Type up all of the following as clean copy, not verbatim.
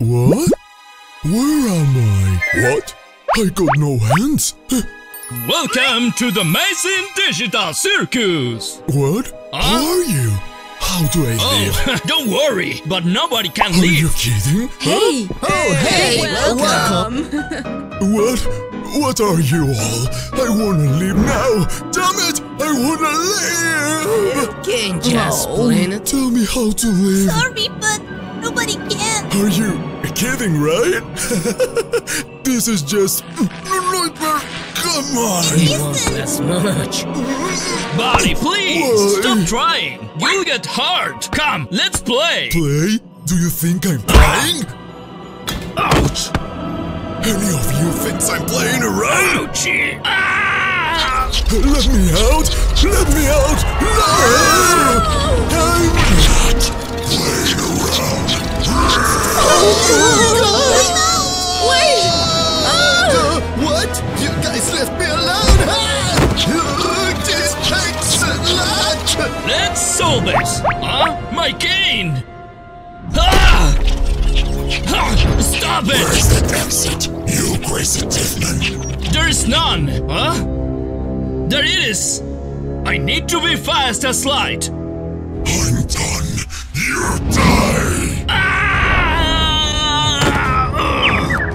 What? Where am I? What? I got no hands? Welcome to the Mason Digital Circus! What? Who are you? How do I live? Don't worry, but nobody can live! Are you kidding? Hey! Huh? Oh, hey! Welcome! What? What are you all? I wanna leave now! Damn it! I wanna leave! Can't just planet. Tell me how to leave. Sorry, but nobody can. Are you kidding, right? This is just a nightmare. Come on! He wants as much. Buddy, please! Why? Stop trying! You'll get hurt! Come, let's play! Play? Do you think I'm playing? Ouch! Any of you thinks I'm playing around? Ouchie! Ah! Let me out! Let me out! No! I'm not playing around! Oh, no! Wait! What? You guys left me alone! This takes a lot! Let's solve this! My cane! Stop it! Where's the exit? You crazy Tiffman! There is none! Huh? There it is! I need to be fast as light! I'm done! You die!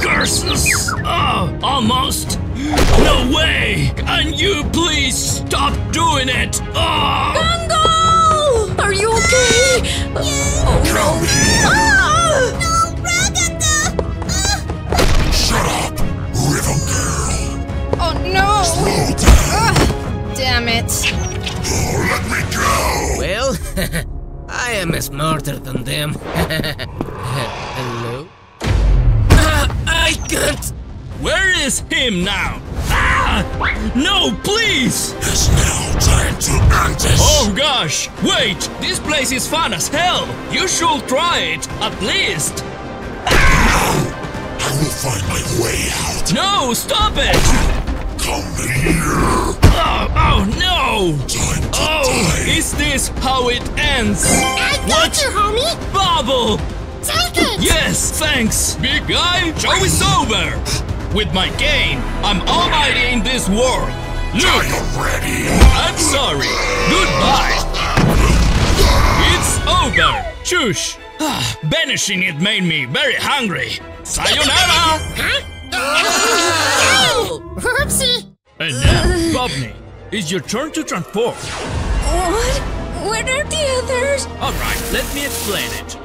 Curses! Almost! No way! And you please stop doing it! Gongo! Are you okay? Come here! No! Shut up, rhythm girl! Oh no! Slow down! Damn it! Oh, let me go! Well, I am smarter than them. Hello? I can't! Where is him now? No, please! It's now time to end this! Oh gosh! Wait! This place is fun as hell! You should try it, at least! I will find my way out. No, stop it! Come here! Oh no! Time to die. Is this how it ends? What? You, homie! Bubble! Take it! Yes, thanks! Big guy, show is over! With my cane, I'm almighty in this world! Look! Already. I'm sorry! Goodbye! It's over! Shush! Banishing it made me very hungry! Sayonara! Huh? Oh! Oopsie! And now, Bobney, it's your turn to transform. What? Where are the others? Alright, let me explain it.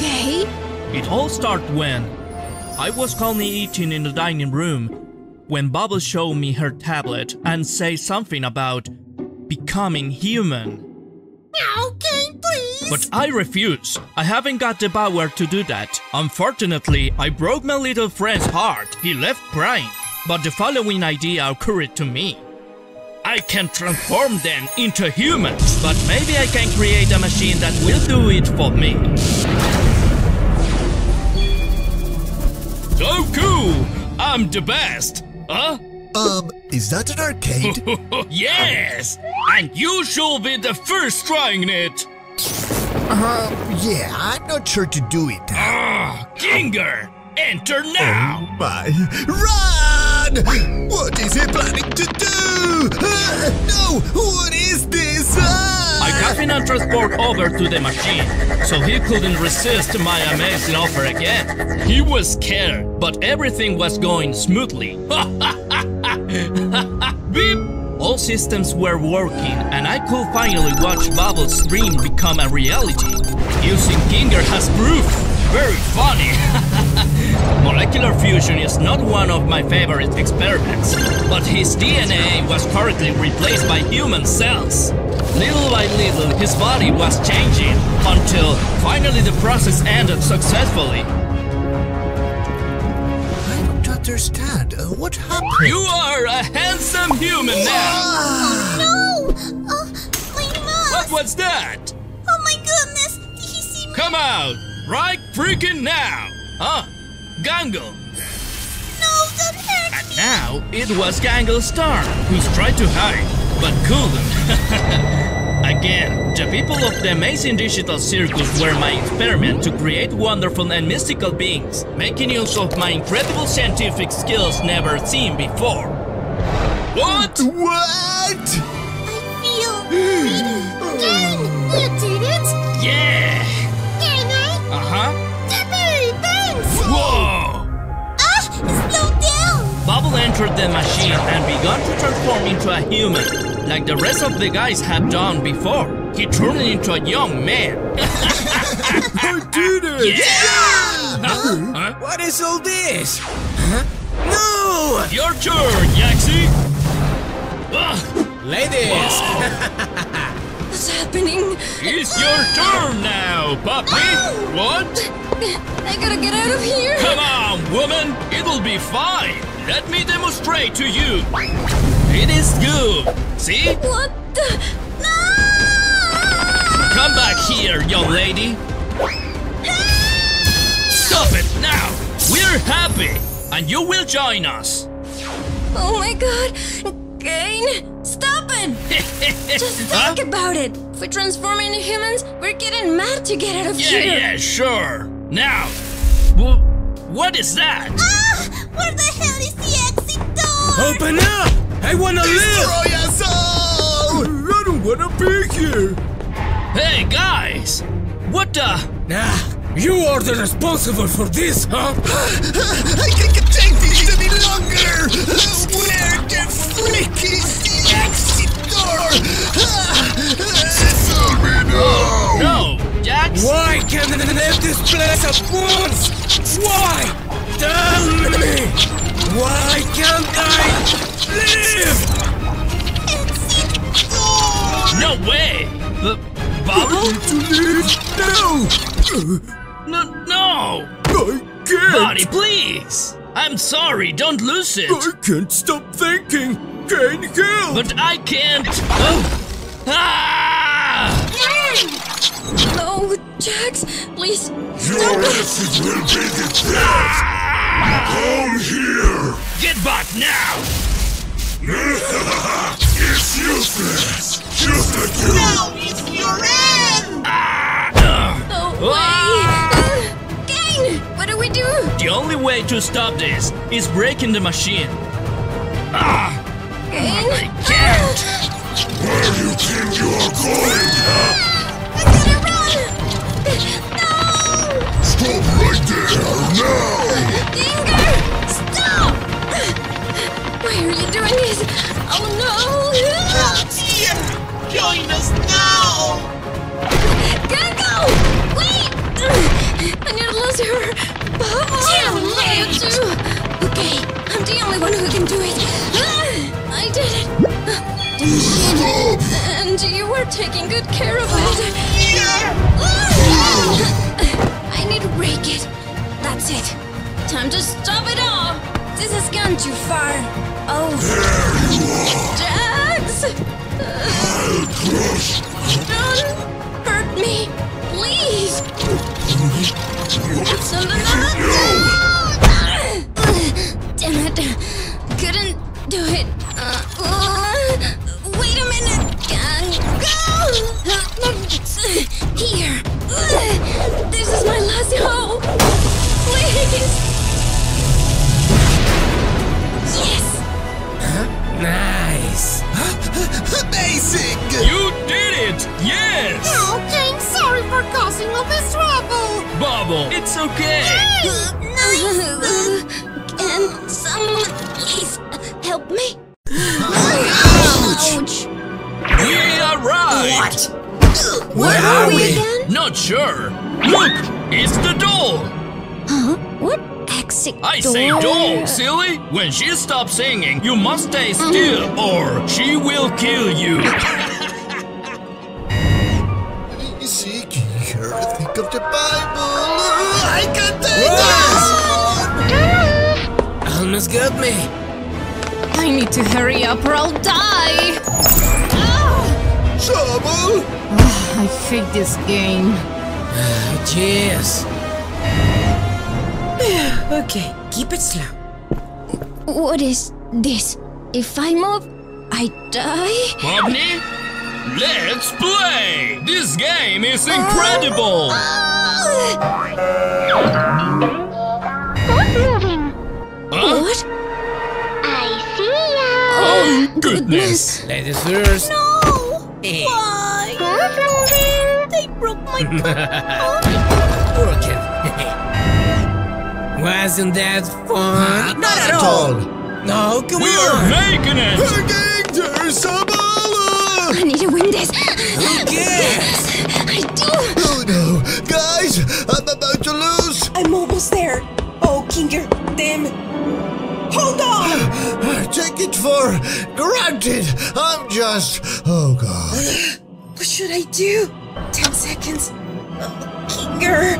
Okay. It all started when I was calmly eating in the dining room when Bubble showed me her tablet and said something about becoming human. Okay, please. But I refuse. I haven't got the power to do that. Unfortunately, I broke my little friend's heart. He left crying. But the following idea occurred to me. I can transform them into humans. But maybe I can create a machine that will do it for me. So cool! I'm the best! Huh? Is that an arcade? Yes! And you shall be the first trying it! Yeah, I'm not sure to do it. Kinger! Enter now! Oh my... Run! What is he planning to do? No! What is this? I cannot transport over to the machine, so he couldn't resist my amazing offer again. He was scared, but everything was going smoothly. Beep! All systems were working, and I could finally watch Bubble's dream become a reality. Using Kinger has proof. Very funny. Molecular fusion is not one of my favorite experiments, but his DNA was correctly replaced by human cells. Little by little, his body was changing, until finally the process ended successfully. Understand what happened? You are a handsome human now. Oh no! My mask. What was that? Oh my goodness! Did he see me? Come out right freaking now! Gangle. No, that hurt me. And now it was Gangle's turn, who's tried to hide but couldn't. Again, the people of the Mason Digital Circus were my experiment to create wonderful and mystical beings, making use of my incredible scientific skills never seen before. What? What? I feel greedy. Caine, you did it? Yeah! Caine, I? Temporary thanks! Whoa! Slow down! Bubble entered the machine and began to transform into a human, like the rest of the guys had done before. He turned into a young man. I did it! Yeah! Huh? What is all this? Huh? No! Your turn, Jaxie! Ladies! What's happening? It's your turn now, puppy! No! What? I gotta get out of here! Come on, woman! It'll be fine! Let me demonstrate to you! It is good! See? What the? No! Come back here, young lady! Help! Stop it now! We're happy! And you will join us! Oh my god! Caine! Stop it! Just think about it! If we transform into humans, we're getting mad to get out of here! Yeah, sure! Now! What is that? Where the hell is the exit door? Open up! I wanna live! Destroy us all! I don't wanna be here! Hey guys! What the? Nah, you are the responsible for this, huh? I can't take this any longer! Where the freak is the exit door? Tell me now! No, Jax! Why can't I leave this place at once? Why? Tell me! Why can't I? Live! Exit door! No way! Bubble? To live? No! No! I can't! Buddy, please! I'm sorry, don't lose it! I can't stop thinking! Caine, help! But I can't! Oh. Ah! No, Jax, please! Your exit will be the test! Come here! Get back now! It's useless! Useless! No, it's your end! No way! Caine! What do we do? The only way to stop this is breaking the machine. Caine? I can't! Where do you think you are going, huh? I gotta run! No! Stop right there, now! Kinger! Stop! Why are you doing this? Oh no! Oh dear! Join us now! Gangle! Wait! I need to lose her! Bubble! Okay, I'm the only one who can do it! I did it! Stop! And you were taking good care of it! Yeah! I need to break it! That's it! Time to stop it all! This has gone too far! Oh! There you are! Jax! I'll crush! Don't hurt me! Please! No! Damn it! Couldn't do it! Wait a minute! Go! Here! This is my last hope! Please! Yes! Huh? Nice! Amazing! You did it! Yes! Oh, Caine, sorry for causing all this trouble! Bubble, it's okay! Nice! Can someone please help me? Ouch! We arrived! What? Where are we again? Not sure! Look! It's the doll! Huh? What? I say doll, silly! When she stops singing, you must stay still, or she will kill you! See, Kinger, think of the Bible! I can't take this! Almost got me! I need to hurry up or I'll die! Trouble! I faked this game. Cheers! Okay, keep it slow. What is this? If I move, I die? Bobney? Let's play! This game is incredible! Stop moving! Huh? What? I see ya! Oh, goodness! Ladies first! No! Why? Stop moving! They broke my cup! Wasn't that fun? Not at all! No, come on! We're making it! Hurricane Terzabala! I need to win this! Yes! I do! Oh no! Guys, I'm about to lose! I'm almost there! Oh, Kinger, damn it! Hold on! Take it for granted! I'm just... Oh god... What should I do? 10 seconds... Oh, Kinger...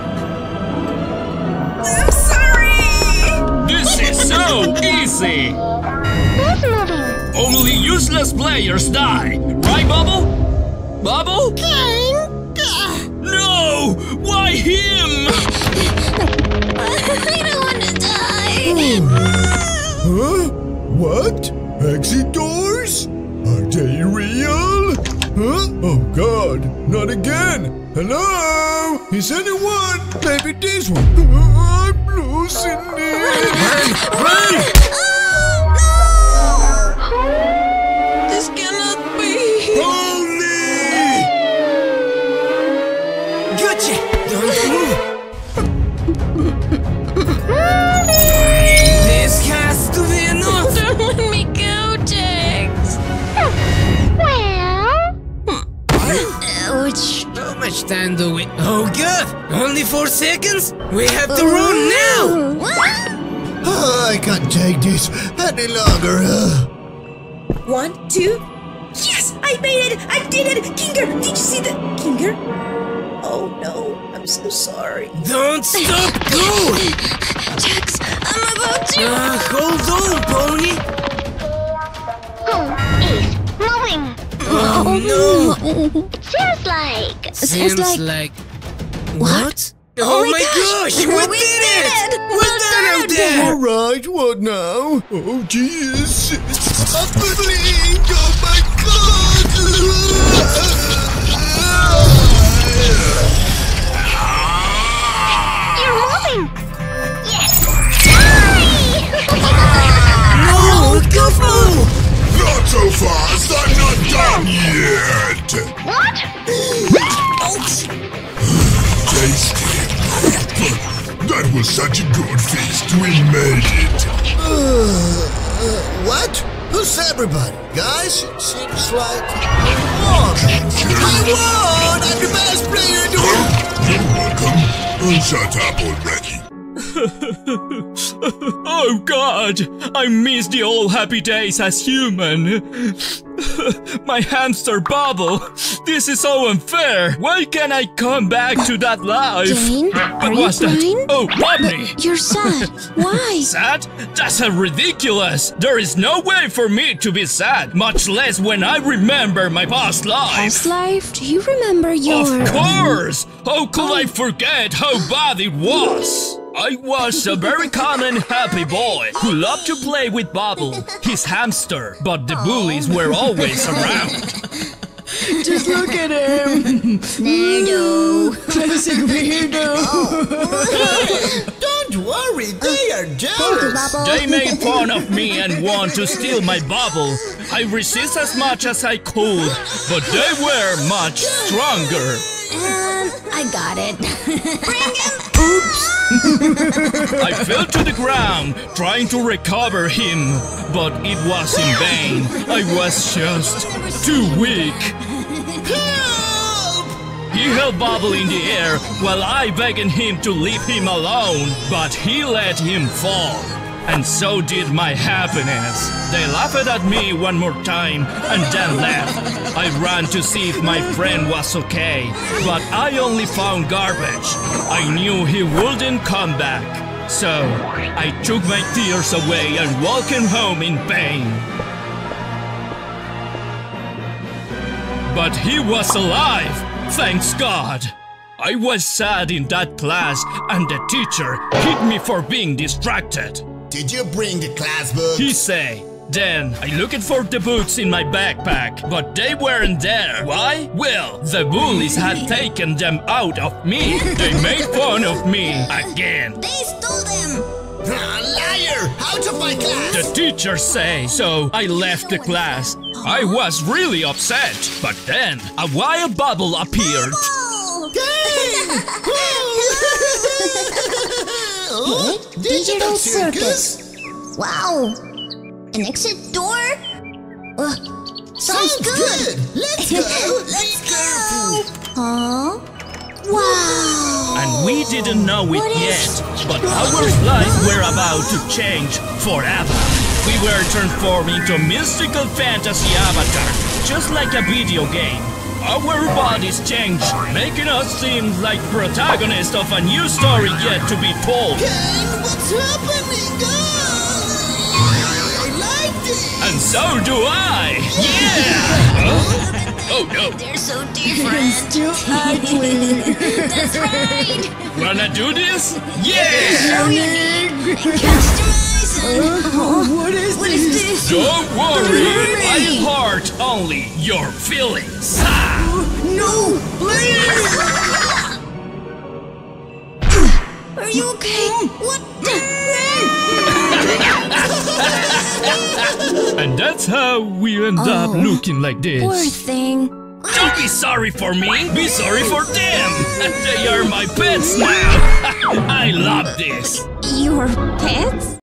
I'm sorry! This is so easy! Only useless players die! Right, Bubble? Bubble? Caine? No! Why him? I don't want to die! Huh? What? Exit doors? Are they real? Huh? Oh god, not again! Hello? Is anyone? Maybe this one! I'm losing it! Run! Oh no! This cannot be! Pomni! Gotcha! Don't move! This has to be enough! Don't let me go, Jax! Well... Ouch! How much time do we... Oh god! Only 4 seconds? We have to run now! What? Oh, I can't take this any longer! 1, 2... Yes! I made it! I did it! Kinger! Did you see the... Kinger? Oh no, I'm so sorry. Don't stop! Go! Jax, I'm about to... hold on, Pomni! Who is moving? Oh no! Seems like... What? Oh my gosh! We did it! Well done out there! Alright, what now? Oh jeez! I'm bleeding! Oh my god! You're moving! Yes! No! Go! Not so fast! I'm not done yet! What? Ouch! Tasty! That was such a good feast! We made it! What? Who's everybody? Guys, it seems like... I won! I'm the best player in the world! You're welcome. Oh, shut up already. Oh god! I miss the old happy days as human. My hamster Bubble! This is so unfair! Why can't I come back to that life? Caine? Are you blind? Oh, Bobney! You're sad. Why? Sad? That's ridiculous! There is no way for me to be sad, much less when I remember my past life. Past life? Do you remember your... Of course! How could I forget how bad it was? I was a very calm and happy boy who loved to play with Bubble, his hamster, but the bullies were always around. Just look at him! Nerdo! Classic weirdo! Oh. Don't worry, they are jealous! They made fun of me and want to steal my Bubble. I resist as much as I could, but they were much stronger. I got it. Bring him! Oops! I fell to the ground, trying to recover him, but it was in vain. I was just too weak. Help! He held Bubble in the air while I begged him to leave him alone, but he let him fall. And so did my happiness. They laughed at me one more time and then left. I ran to see if my friend was okay, but I only found garbage. I knew he wouldn't come back. So I took my tears away and walked home in pain. But he was alive, thanks God. I was sad in that class and the teacher hit me for being distracted. Did you bring the class book? He say, Then, I looked for the boots in my backpack, but they weren't there. Why? Well, the bullies had taken them out of me. They made fun of me again. They stole them! Liar! Out of my class! The teachers say, so I left the class. I was really upset, but then a wild bubble appeared. Bubble! Oh, Digital Circus? Wow! An exit door? Sounds good! Let's go! Let's go! Huh? Wow! And we didn't know it yet, but our lives were about to change forever. We were transformed into a mystical fantasy avatar, just like a video game. Our bodies changed, making us seem like protagonists of a new story yet to be told. Caine, what's happening? I like this! And so do I! Yeah! Huh? Oh no! They're so different! It's too ugly! That's right! Wanna do this? Yeah! No, you need! Catch your eyes! What is this? Don't worry! I heart only your feelings! No! Please! Are you okay? What the... And that's how we end up looking like this. Poor thing. Don't be sorry for me. Be sorry for them. They are my pets now. I love this. Your pets?